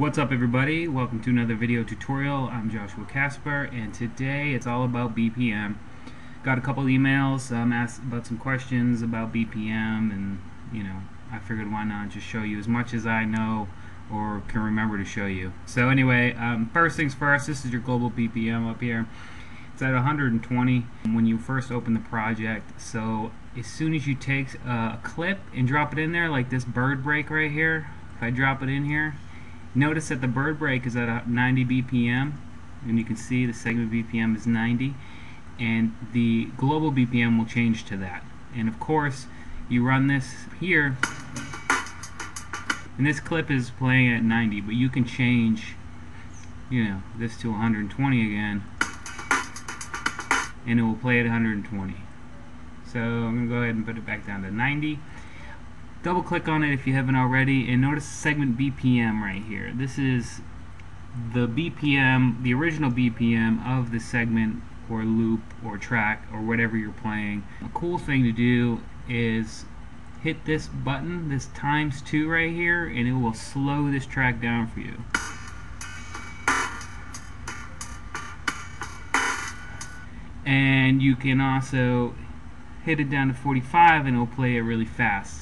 What's up, everybody? Welcome to another video tutorial. I'm Joshua Casper, and today it's all about BPM. Got a couple emails asked about some questions about BPM, and you know, I figured why not just show you as much as I know or can remember to show you. So anyway, first things first, this is your global BPM up here. It's at 120 when you first open the project. So as soon as you take a clip and drop it in there, like this bird break right here, if I drop it in here, notice that the bird break is at 90 BPM, and you can see the segment BPM is 90, and the global BPM will change to that. And of course, you run this here, and this clip is playing at 90, but you can change, you know, this to 120 again, and it will play at 120. So I'm going to go ahead and put it back down to 90. Double click on it if you haven't already, and notice the segment BPM right here. This is the BPM, the original BPM of the segment or loop or track or whatever you're playing. A cool thing to do is hit this button, this ×2 right here, and it will slow this track down for you. And you can also hit it down to 45 and it will play it really fast.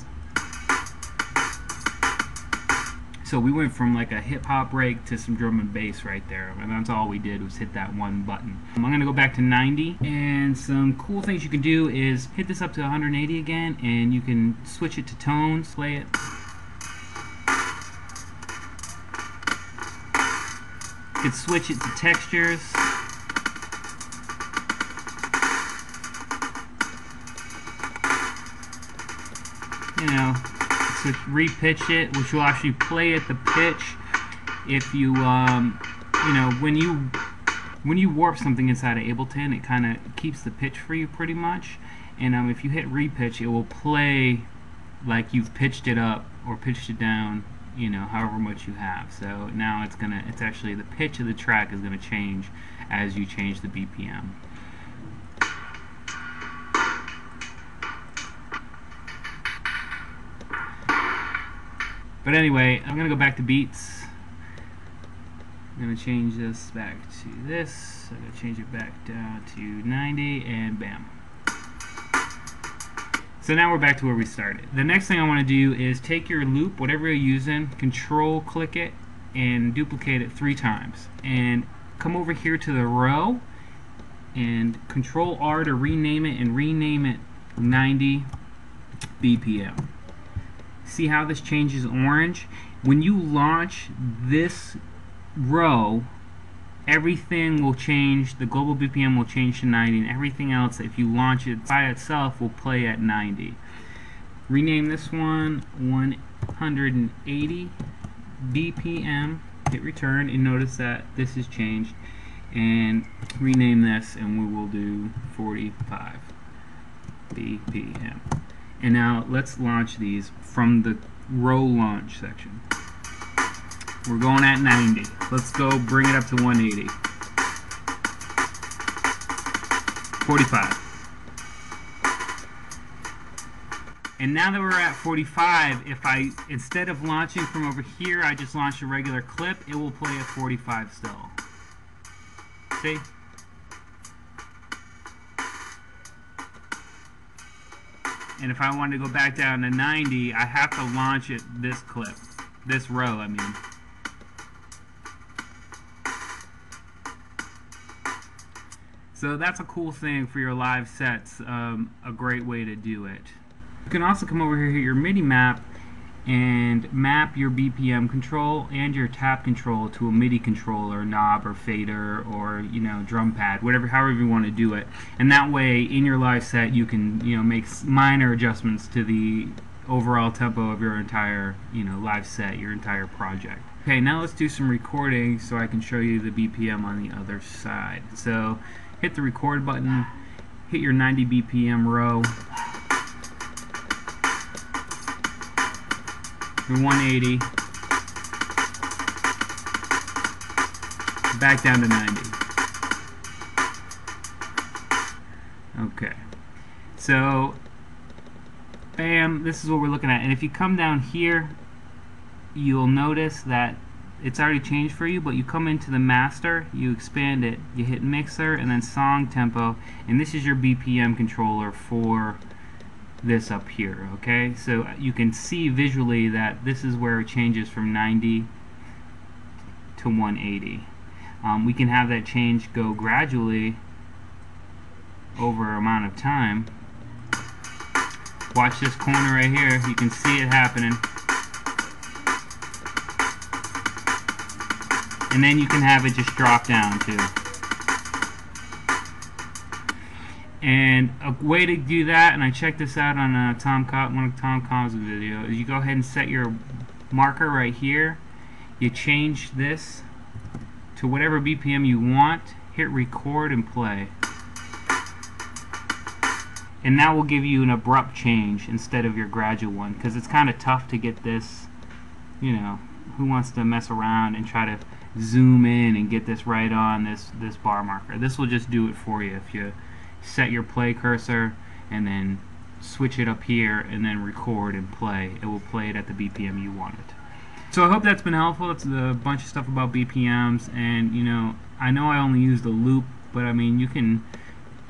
So we went from like a hip-hop break to some drum and bass right there, and that's all we did was hit that one button. I'm going to go back to 90, and some cool things you can do is hit this up to 180 again, and you can switch it to tones, play it. You can switch it to textures. You know, to repitch it, which will actually play at the pitch. If you, you know, when you warp something inside of Ableton, it kind of keeps the pitch for you pretty much. And if you hit repitch, it will play like you've pitched it up or pitched it down, you know, however much you have. So now it's actually the pitch of the track is gonna change as you change the BPM. But anyway, I'm going to go back to beats. I'm going to change this back to this. I'm going to change it back down to 90, and bam. So now we're back to where we started. The next thing I want to do is take your loop, whatever you're using, control click it, and duplicate it 3 times. And come over here to the row, and control R to rename it, and rename it 90 BPM. See how this changes orange? When you launch this row, everything will change. The global BPM will change to 90, and everything else, if you launch it by itself, will play at 90. Rename this one 180 BPM. Hit return, and notice that this is changed. And rename this, and we will do 45 BPM. And now let's launch these from the row launch section. We're going at 90. Let's go bring it up to 180. 45. And now that we're at 45, if I, instead of launching from over here, I just launched a regular clip, it will play at 45 still. See? And if I wanted to go back down to 90, I have to launch it this clip, this row, I mean. So that's a cool thing for your live sets, a great way to do it. You can also come over here to your MIDI map and map your BPM control and your tap control to a MIDI control or knob or fader or, you know, drum pad, whatever, however you want to do it. And that way in your live set you can, you know, make minor adjustments to the overall tempo of your entire, you know, live set, your entire project. Okay, now let's do some recording so I can show you the BPM on the other side. So hit the record button, hit your 90 BPM row, your 180, back down to 90. Okay, so bam, this is what we're looking at. And if you come down here, you'll notice that it's already changed for you, but you come into the master, you expand it, you hit mixer and then song tempo, and this is your BPM controller for this up here, okay? So you can see visually that this is where it changes from 90 to 180. We can have that change go gradually over an amount of time. Watch this corner right here, you can see it happening. And then you can have it just drop down too. And a way to do that, and I checked this out on one of Tom Collins' video, is you go ahead and set your marker right here. You change this to whatever BPM you want, hit record and play. And that will give you an abrupt change instead of your gradual one, because it's kind of tough to get this, you know, who wants to mess around and try to zoom in and get this right on this bar marker. This will just do it for you if you set your play cursor and then switch it up here and then record and play. It will play it at the BPM you want it. So I hope that's been helpful. It's a bunch of stuff about BPMs, and you know I only use the loop, but I mean you can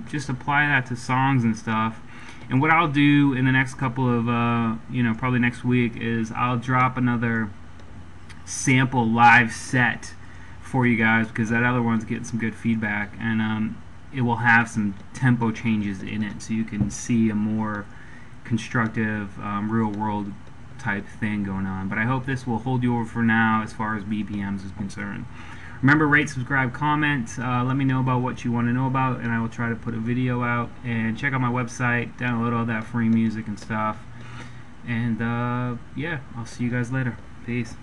just apply that to songs and stuff. And what I'll do in the next couple of probably next week is I'll drop another sample live set for you guys, because that other one's getting some good feedback, and it will have some tempo changes in it, so you can see a more constructive real world type thing going on. But I hope this will hold you over for now as far as BPMs is concerned. Remember, rate, subscribe, comment, let me know about what you want to know about, and I will try to put a video out. And check out my website, download all that free music and stuff. And yeah, I'll see you guys later. Peace.